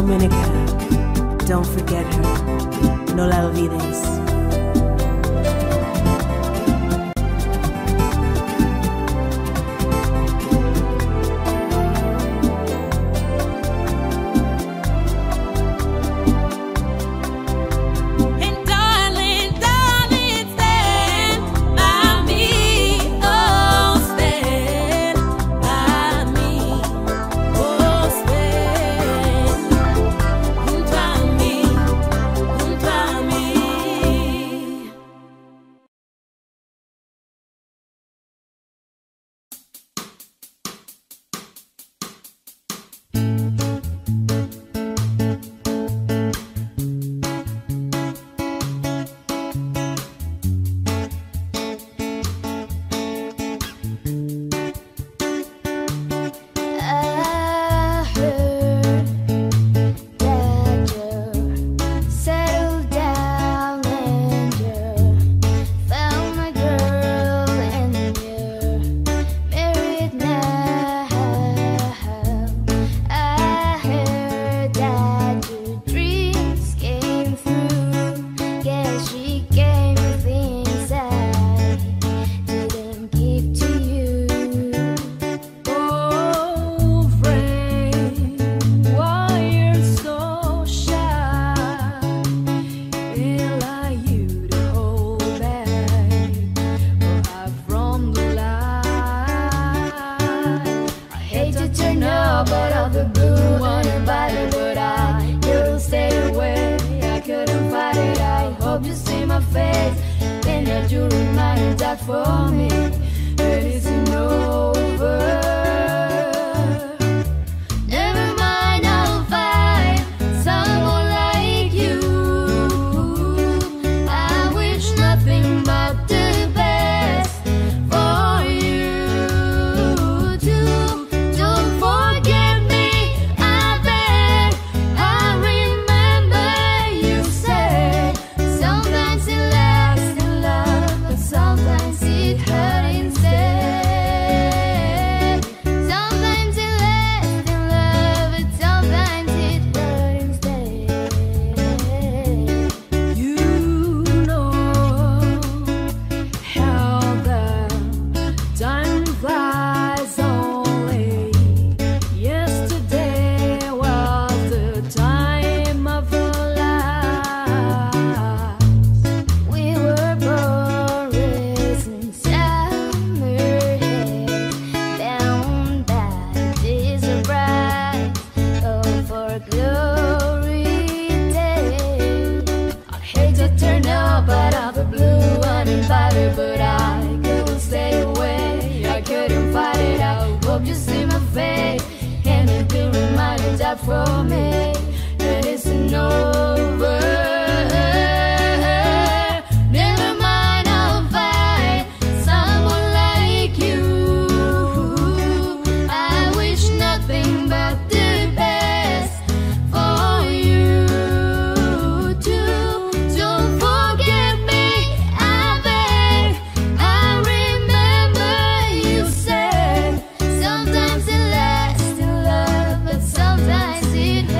Dominica, don't forget her, no la olvides. It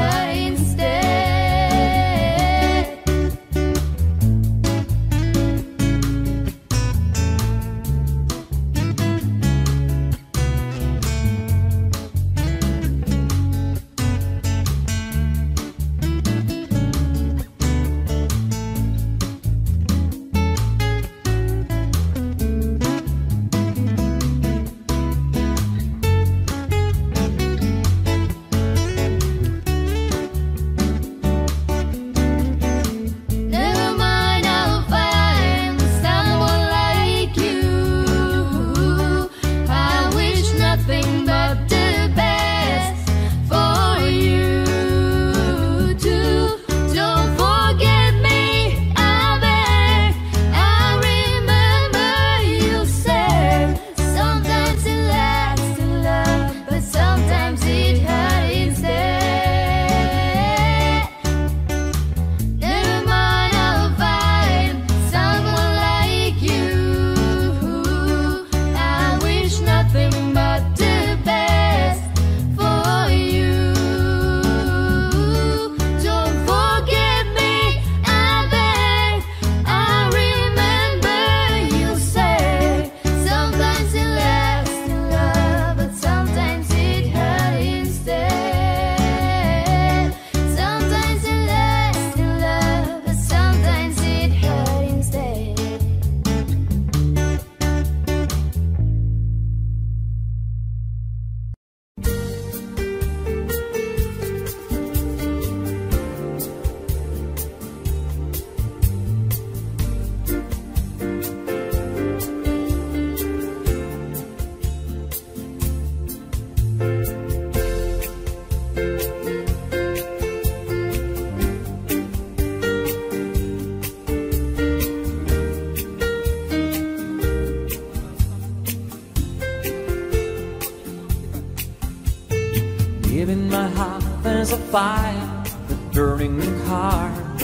Within my heart there's a fire, a burning heart.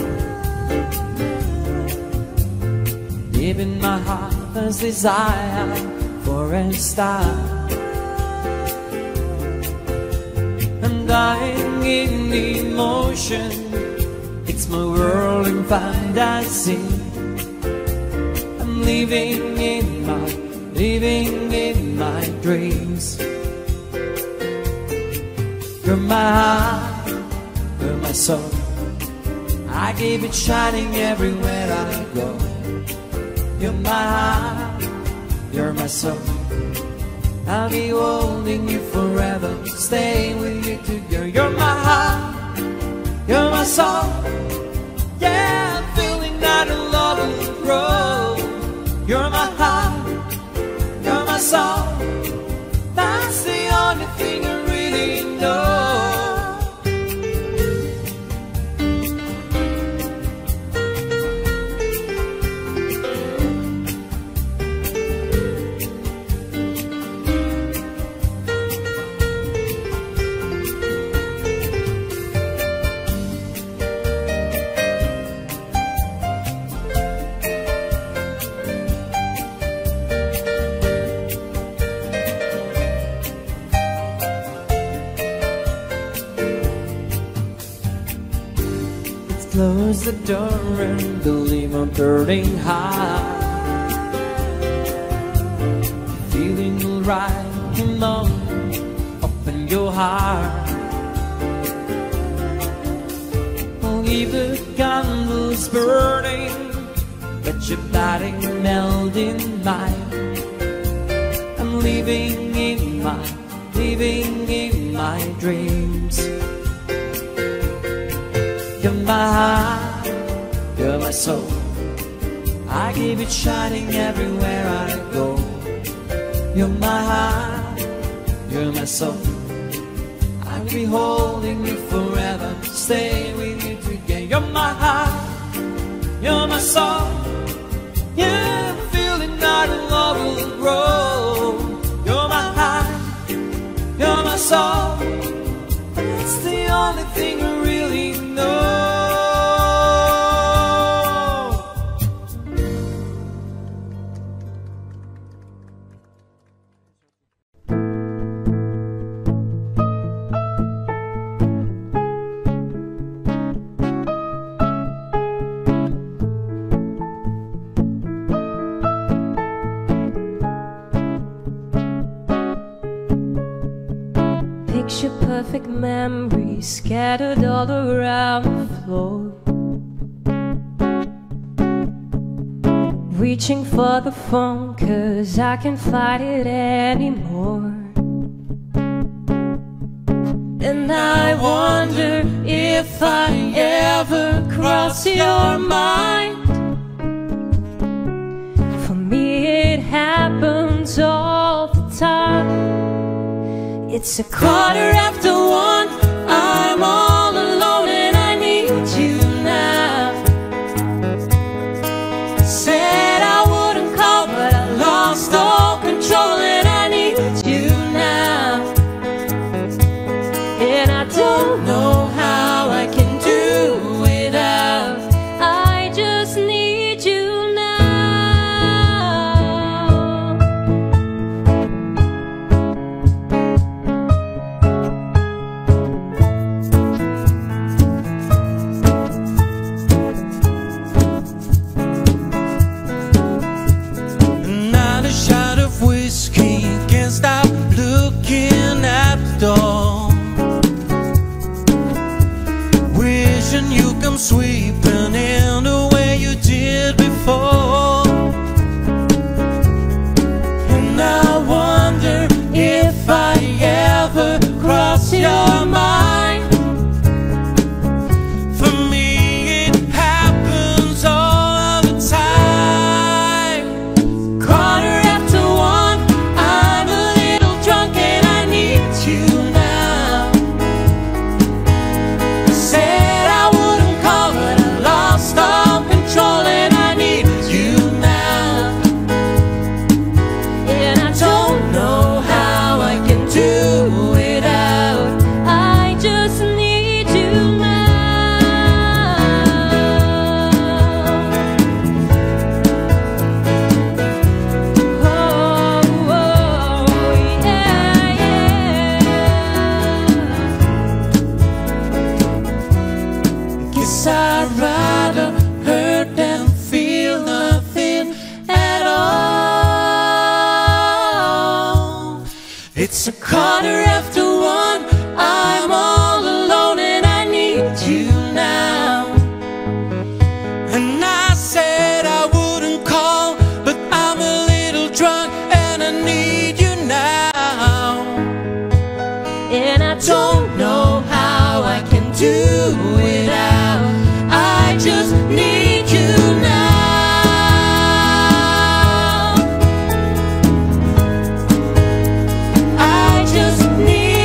Within my heart there's desire for a star. I'm dying in emotion, it's my world in fantasy. I'm living in my dreams. You're my heart, you're my soul, I keep it shining everywhere I go. You're my heart, you're my soul, I'll be holding you forever, stay with you together. You're my heart, you're my soul, yeah, I'm feeling that a lot of grow. You're my heart, you're my soul, that's the only thing I really know. Close the door and believe I'm burning high. Feeling right alone, open your heart. Leave the candles burning, let your body melt in mine. I'm living in my dreams. You're my heart, you're my soul, I keep it shining everywhere I go. You're my heart, you're my soul, I'll be holding you forever, stay with you together. You're my heart, you're my soul, yeah, I'm feeling that love will grow. You're my heart, you're my soul, it's the only thing I really know. Picture perfect memories scattered all around the floor. Reaching for the phone 'cause I can't fight it anymore. And I wonder if I ever cross your mind. For me it happens all the time. It's a 1:15, I'm all alone and I need you now. Said I wouldn't call but I lost all control and I need you now. And I don't know how I can do without, I just need you now. It's a quarter after one, I'm all alone and I need you now. And I said I wouldn't call, but I'm a little drunk and I need you now. And I don't know how I can do without, I just need you now. Just need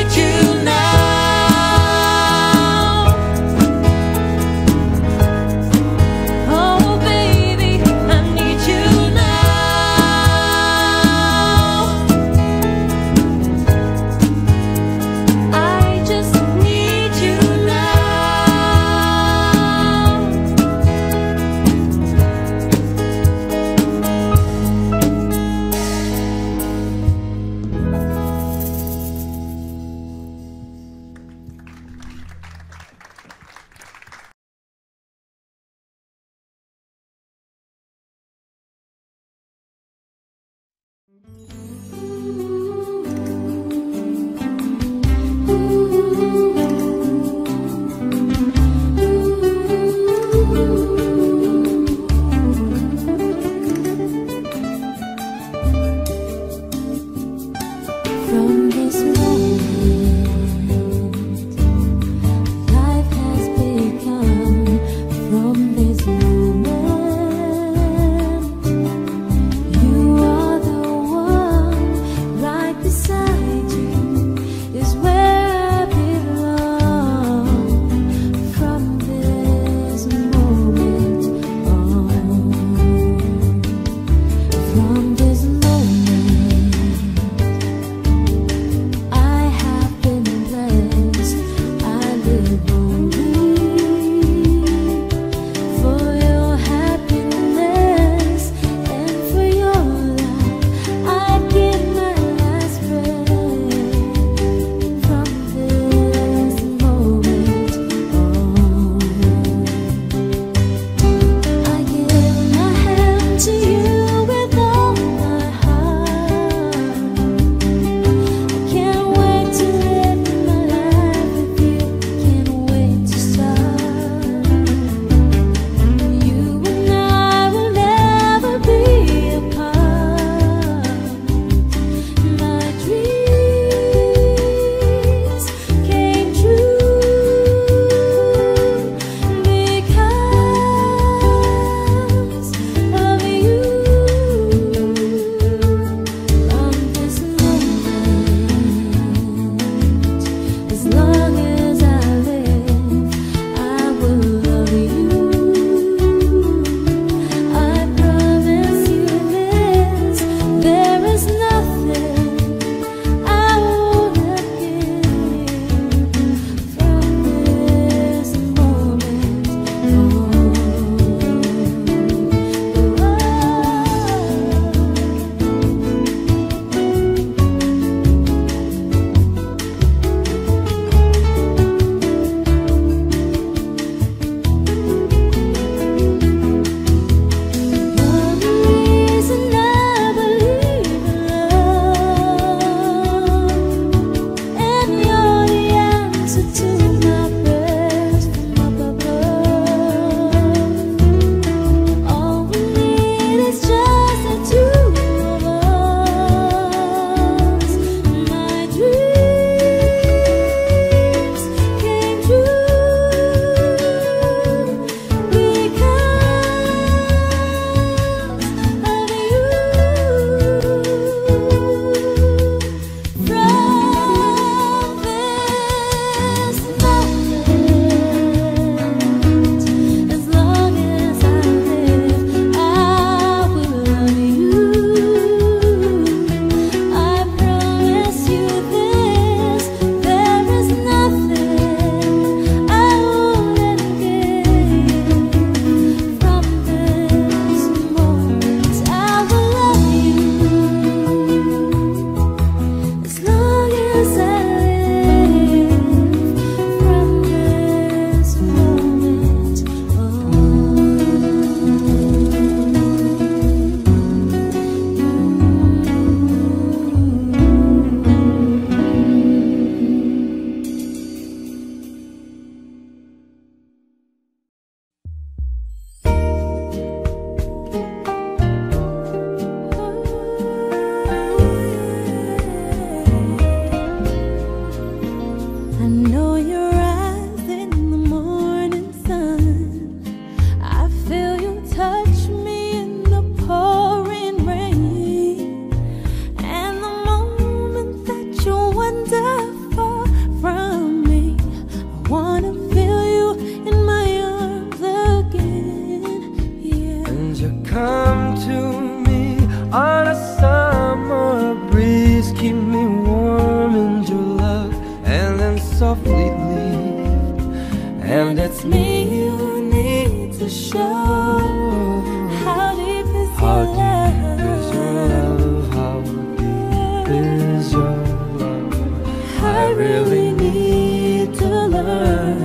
really need to learn,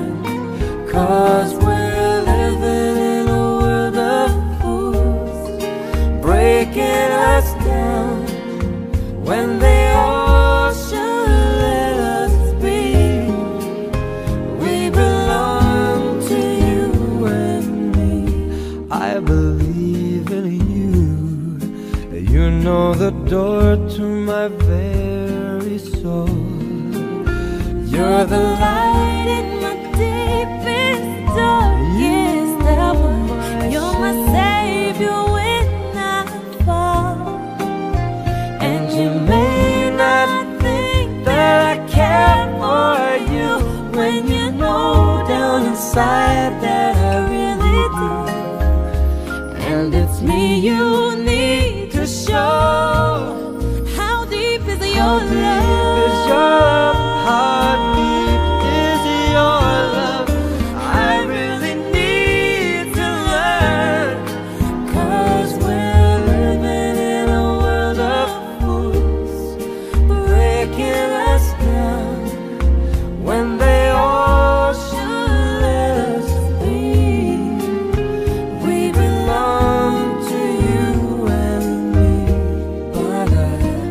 'cause we're living in a world of fools, breaking us down when they all should let us be. We belong to you and me. I believe in you. You know the door to my very soul. You're the light in my deepest, darkest hour. You're my savior when I fall. And you may not think that I care for you, when you know down inside that I really do. And it's me you need to show. How deep is your love? How deep is your love? I really need to learn, 'cause we're living in a world of fools, breaking us down when they all should let us be. We belong to you and me. But I need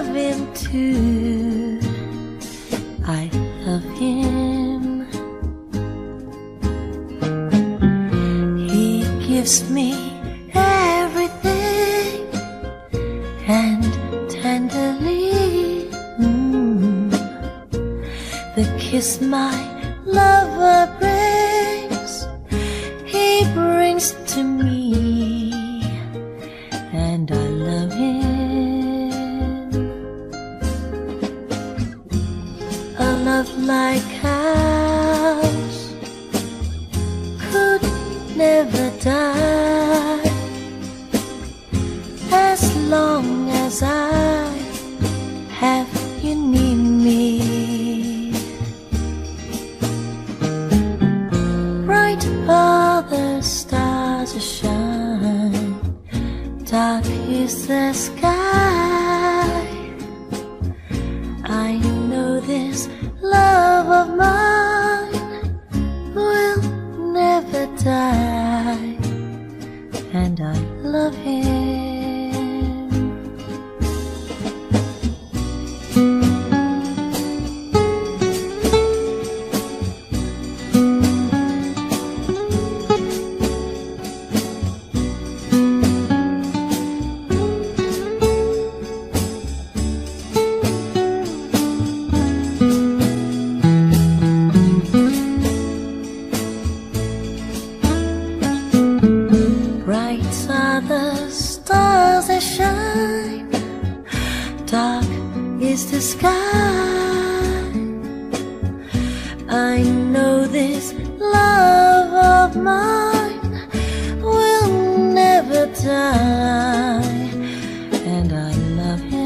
love him too. I love him. He gives me everything and tenderly the kiss my lover brings, he brings to me, and I love him. A love like ours could never die, as long as I have you near me. Bright are the stars that shine, dark is the sky. I know this love of mine will never die, and I love him. Dark is the sky. I know this love of mine will never die, and I love him.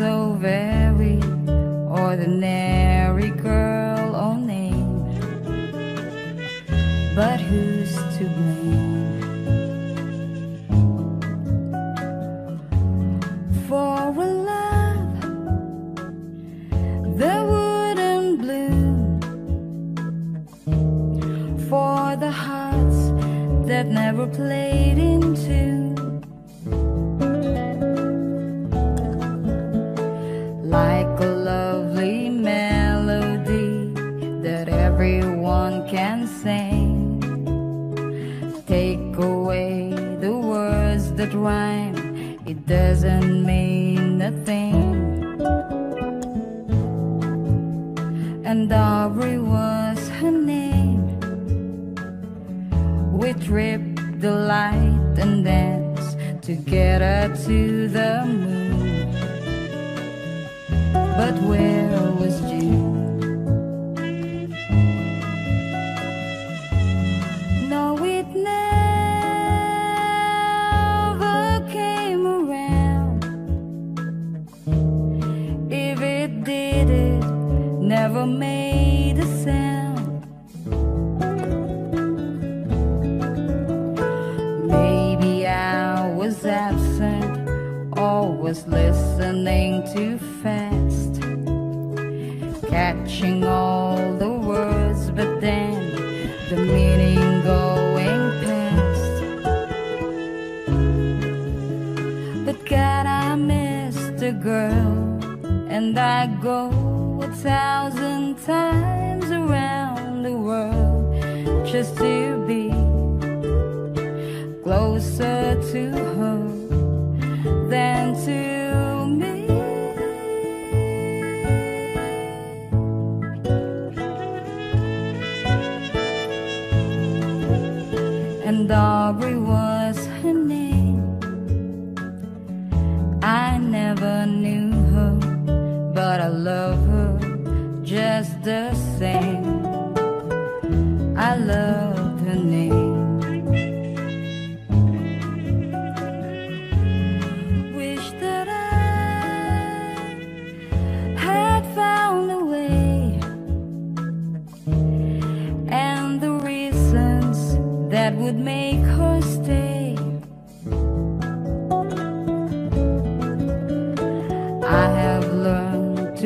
So very ordinary girl or name, but who's to blame for a love that wouldn't bloom, for the hearts that never played in tune? Like a lovely melody that everyone can sing, take away the words that rhyme, it doesn't mean a thing. And Aubrey was her name. We tripped the light and danced together to the moon. But where was June? No, it never came around. If it did, it never made a sound. Maybe I was absent, or was listening too fast, catching all the words, but then the meaning going past. But God, I missed a girl, and I go 1,000 times around the world just to be closer to her than to me. And Aubrey was her name. knew her, but I love her just the same. I love her name. Wish that I had found a way, and the reasons that would make her stay.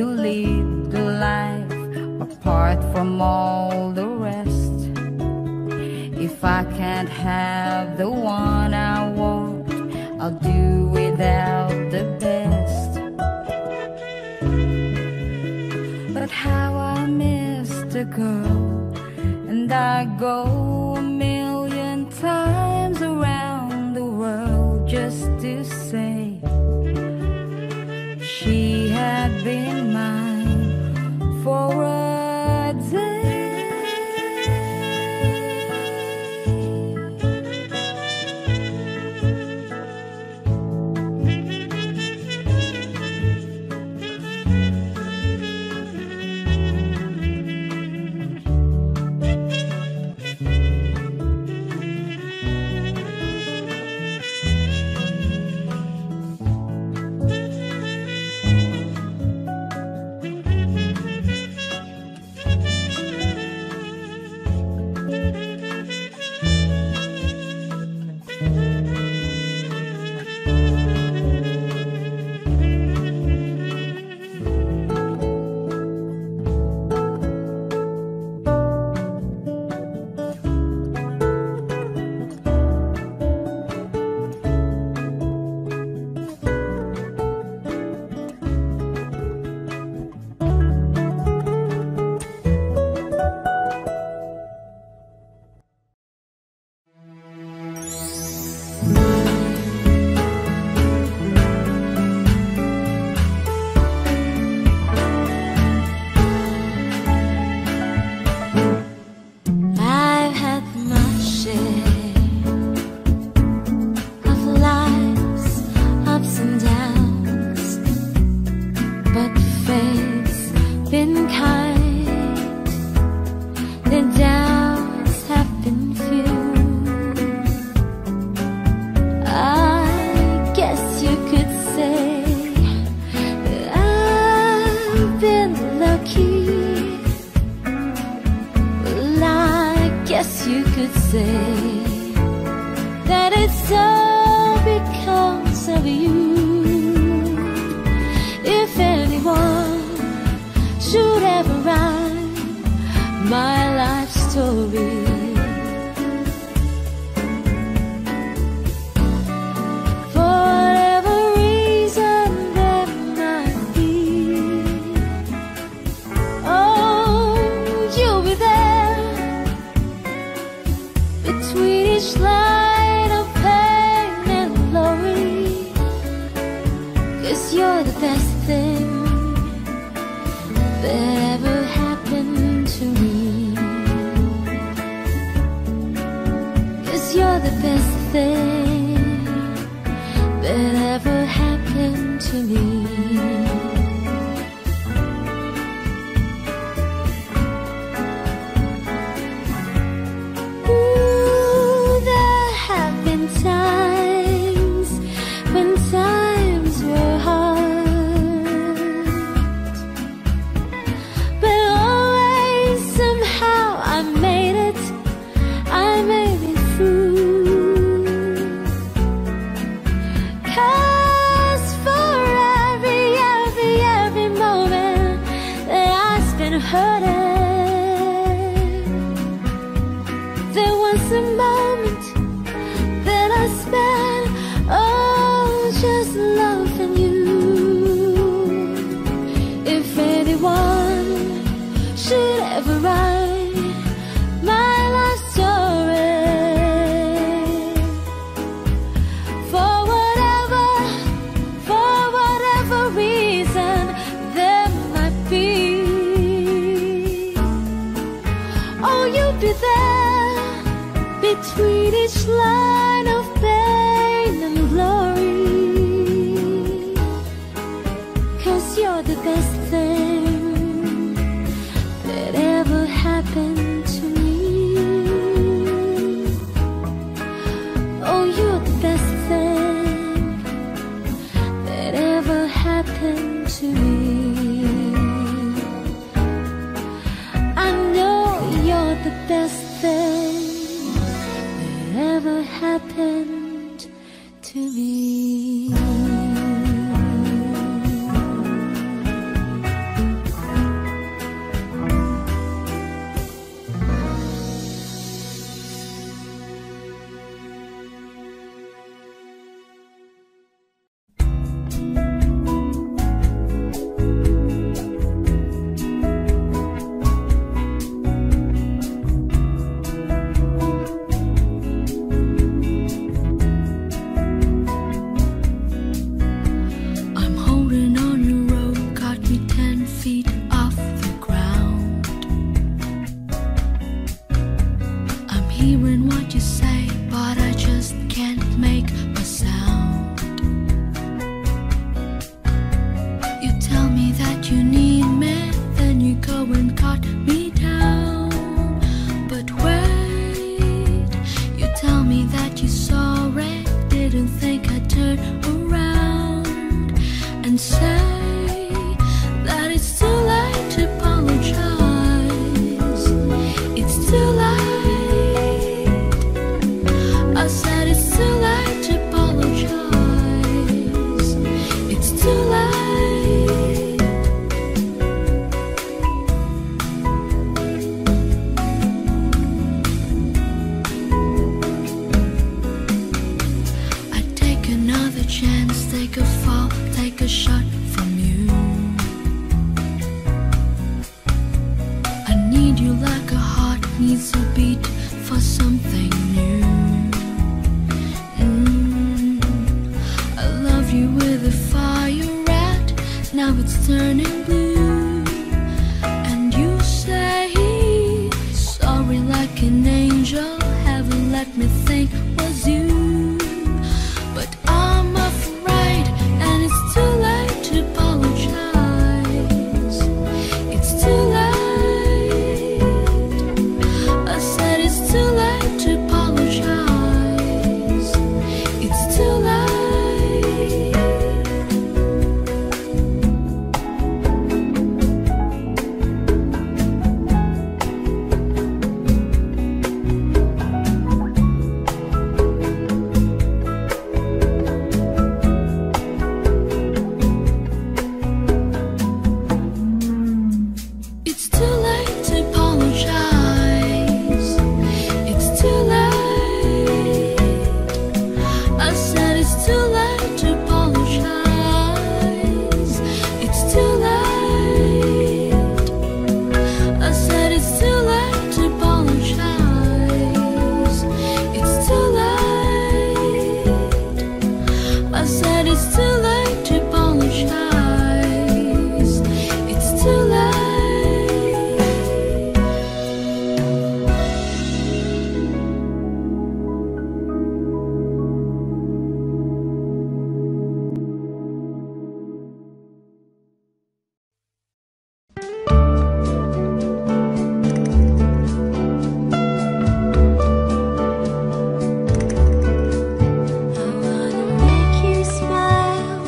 To lead the life apart from all the rest. If I can't have the one I want, I'll do without the best. But how I missed a girl, and I go a million times around the world just to say she had been for a day. I wanna make you smile.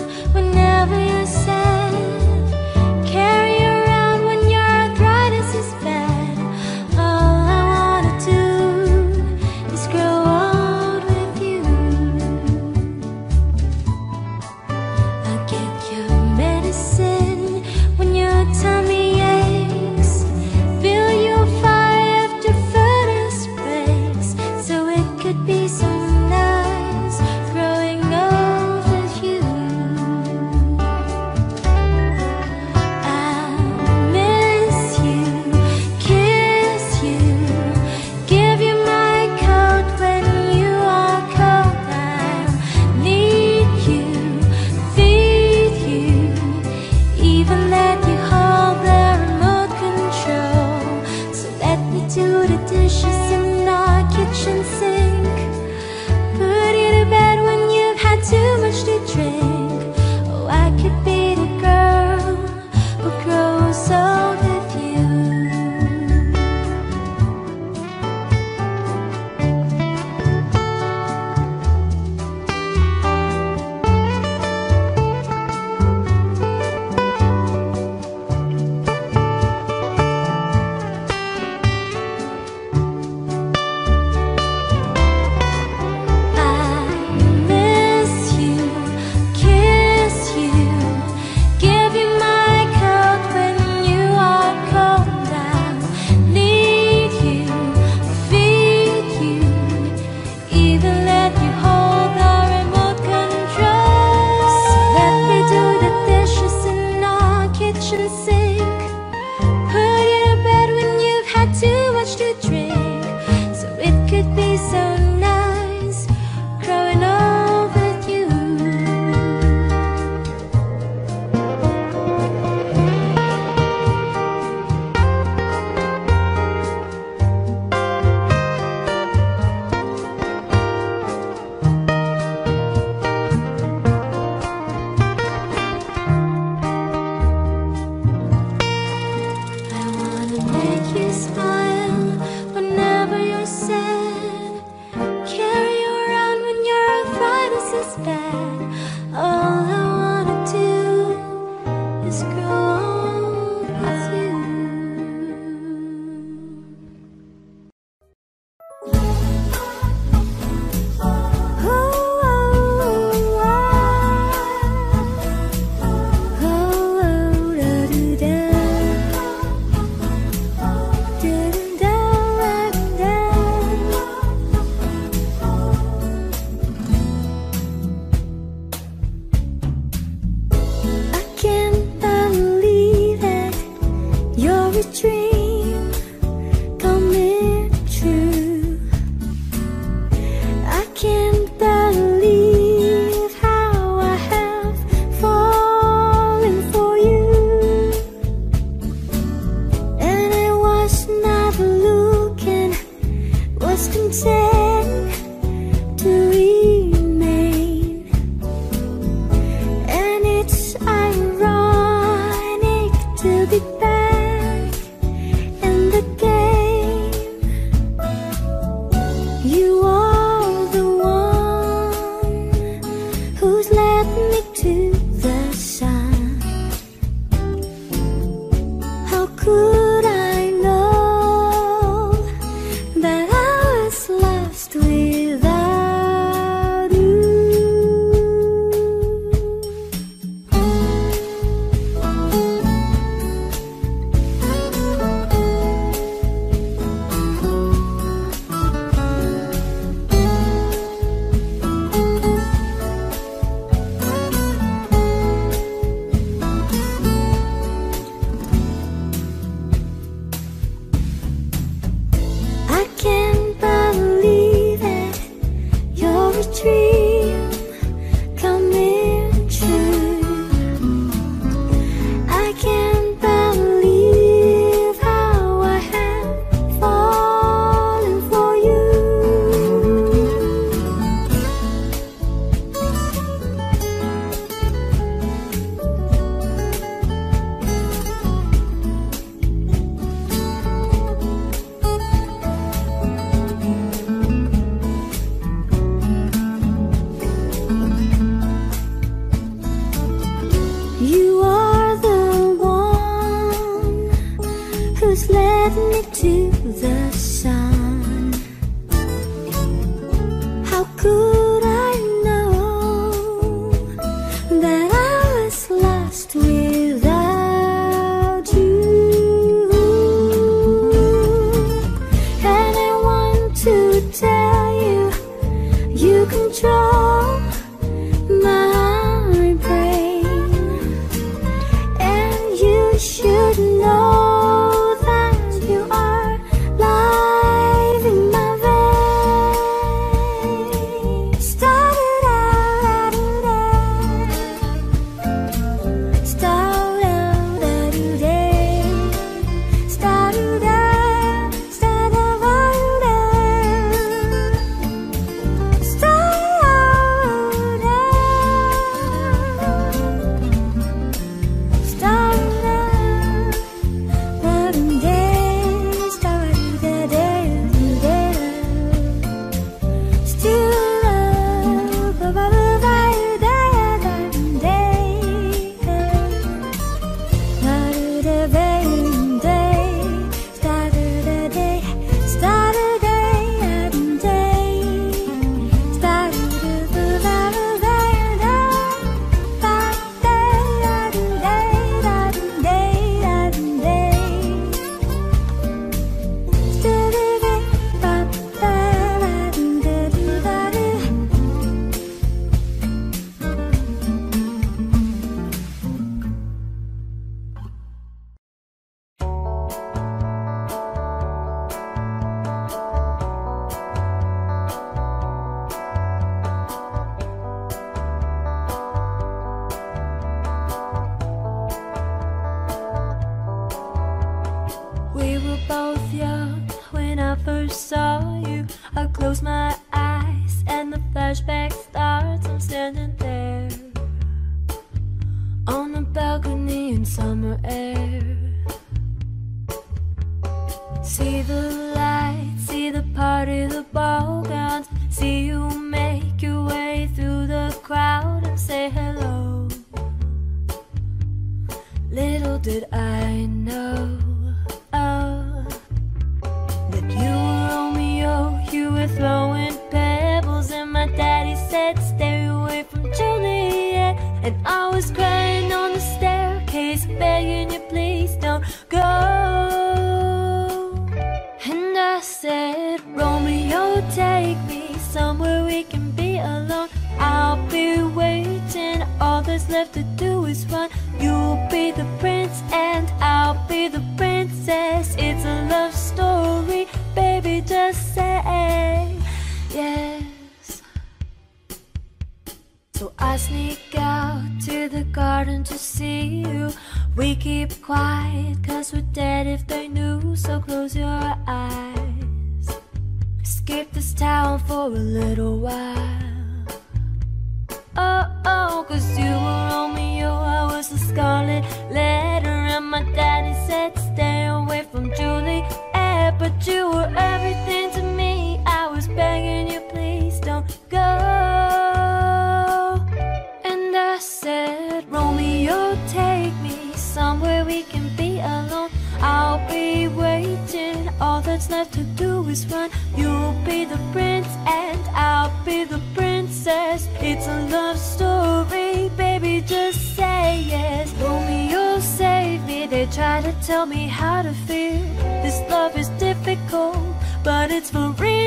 words left to do is run. You'll be the prince and I'll be the princess. It's a love story, baby, just say yes. Romeo, save me, they try to tell me how to feel. This love is difficult, but it's for real.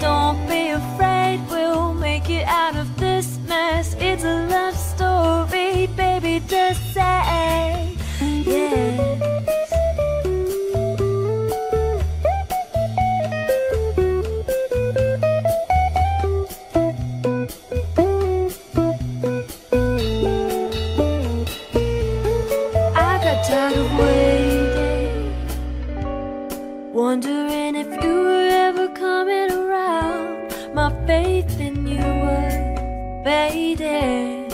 Don't be afraid, we'll make it out of this mess. It's a love story, baby, just say yes. Wondering if you were ever coming around. My faith in you was fading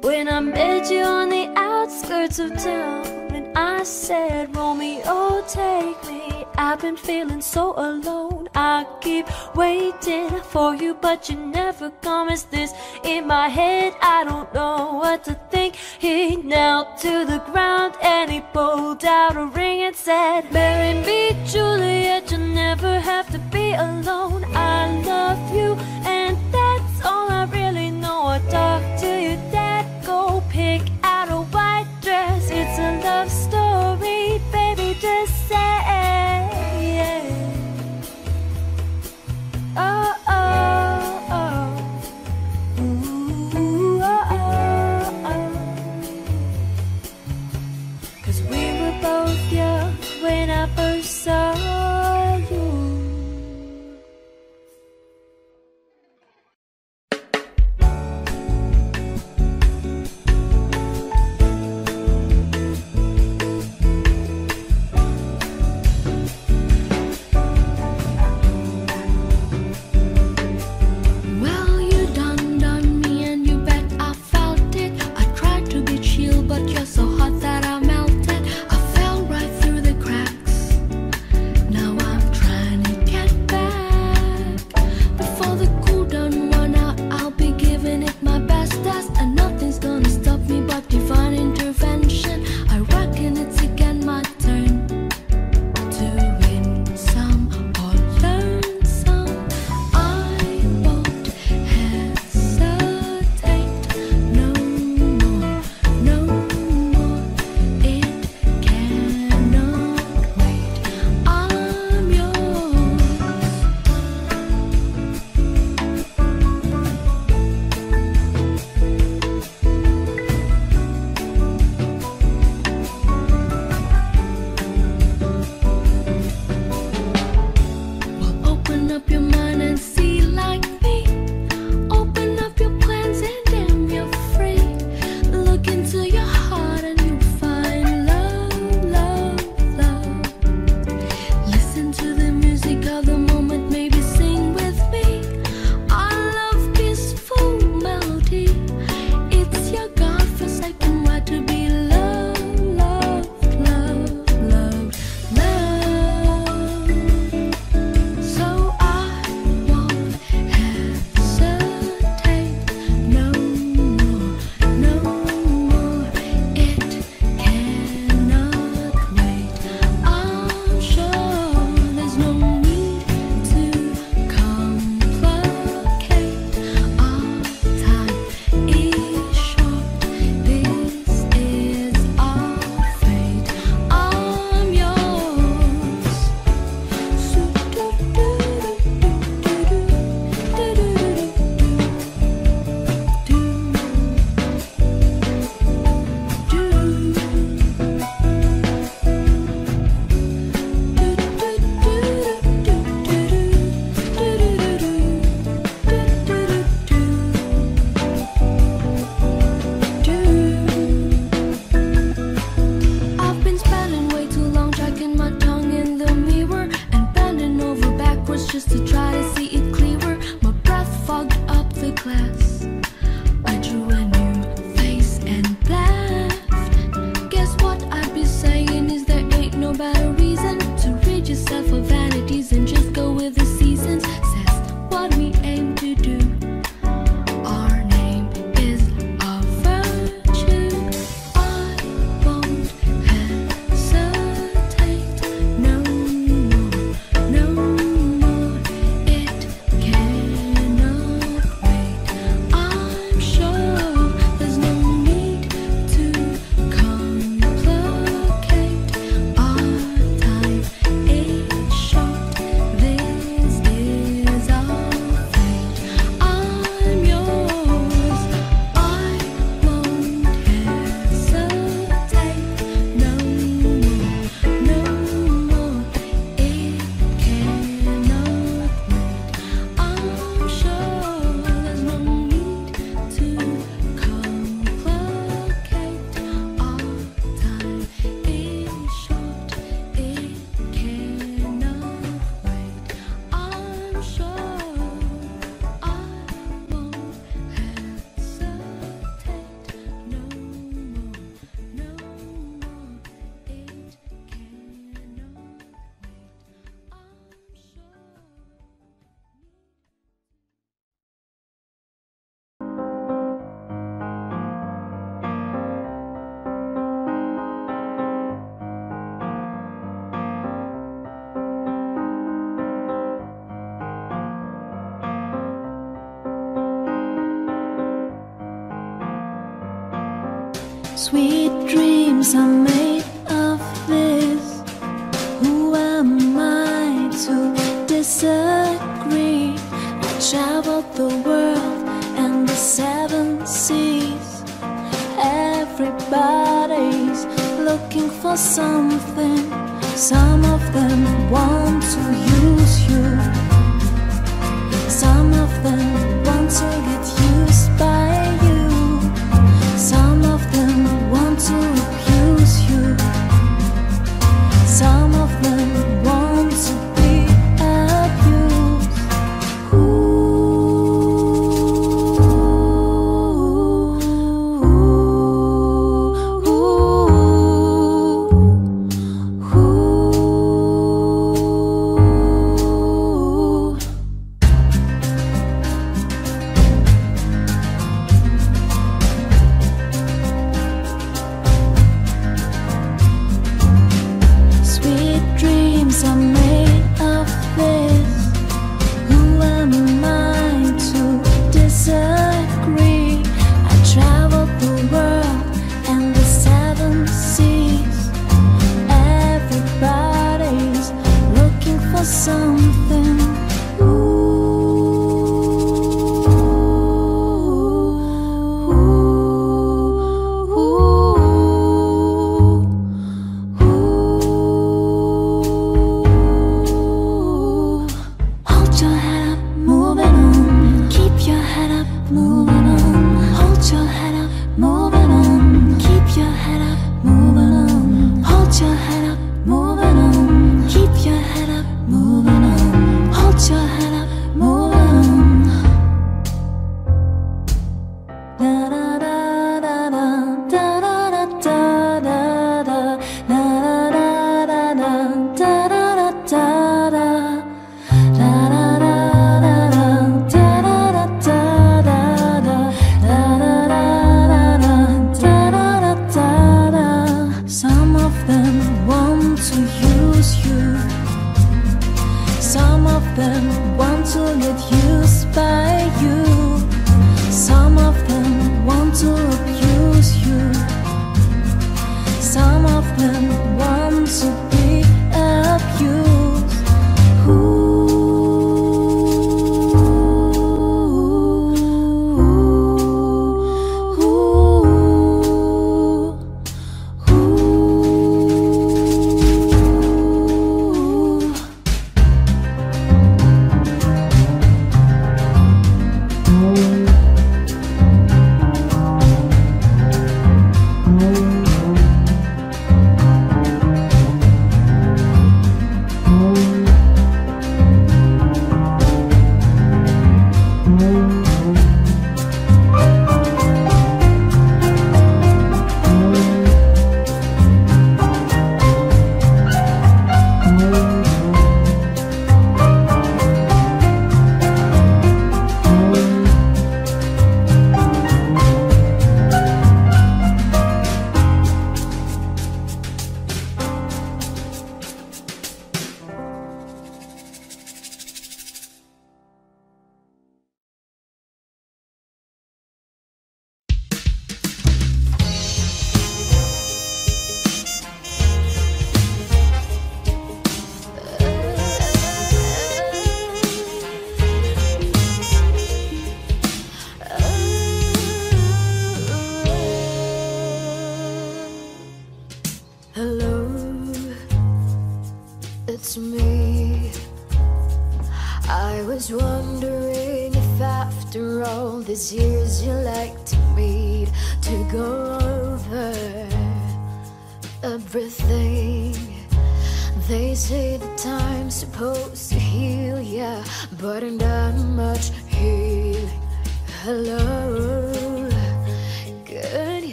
when I met you on the outskirts of town. And I said, Romeo, take me. I've been feeling so alone. I keep waiting for you, but you never come. Is this in my head? I don't know what to think. He knelt to the ground and he pulled out a ring and said, marry me, Juliet, you'll never have to be alone. I love you and that's all I really know. I talked to your dad, go pick out a white dress. It's a love story, baby, just say yeah. Oh, oh, oh. Ooh, oh, oh, oh. 'Cause we were both young when I first saw you. Sweet dreams are made of this. Who am I to disagree? I traveled the world and the 7 seas. Everybody's looking for something. Some of them want to use you. Some of them want to get used by you. Some of them want to abuse you. Some of them want to be abused.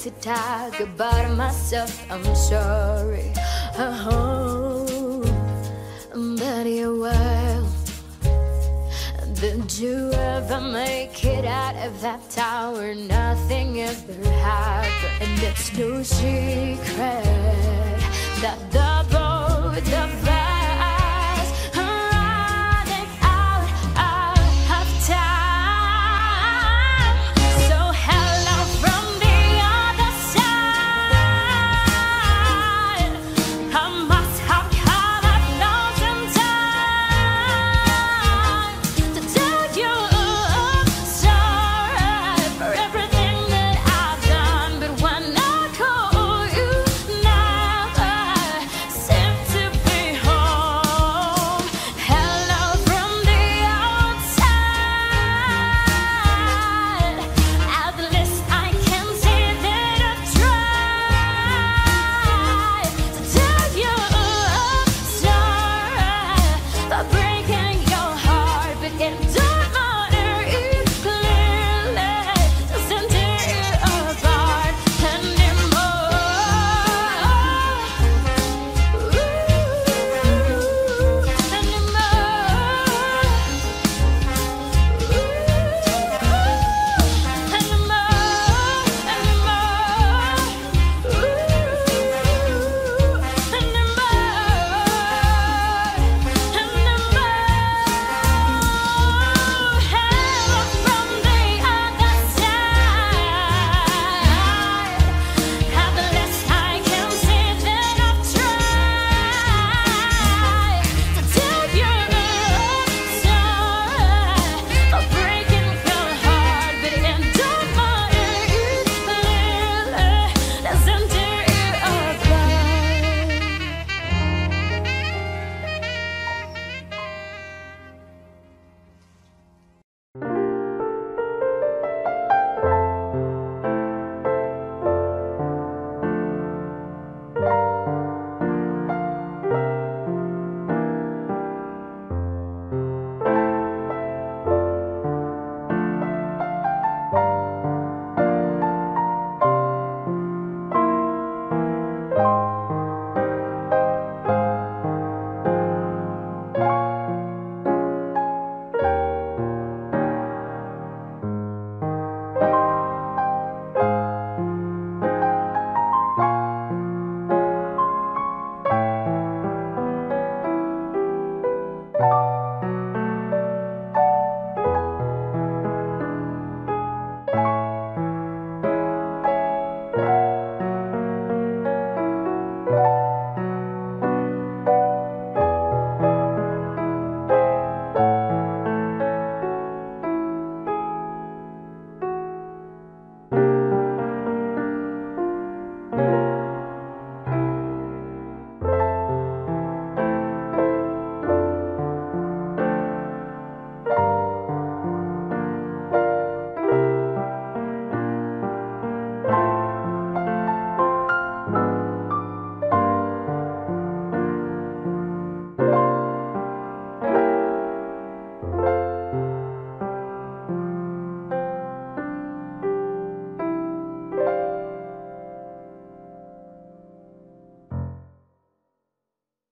to talk about myself. I'm sorry, oh, but you're wild. Did you ever make it out of that tower? Nothing ever happened. And it's no secret that the both of us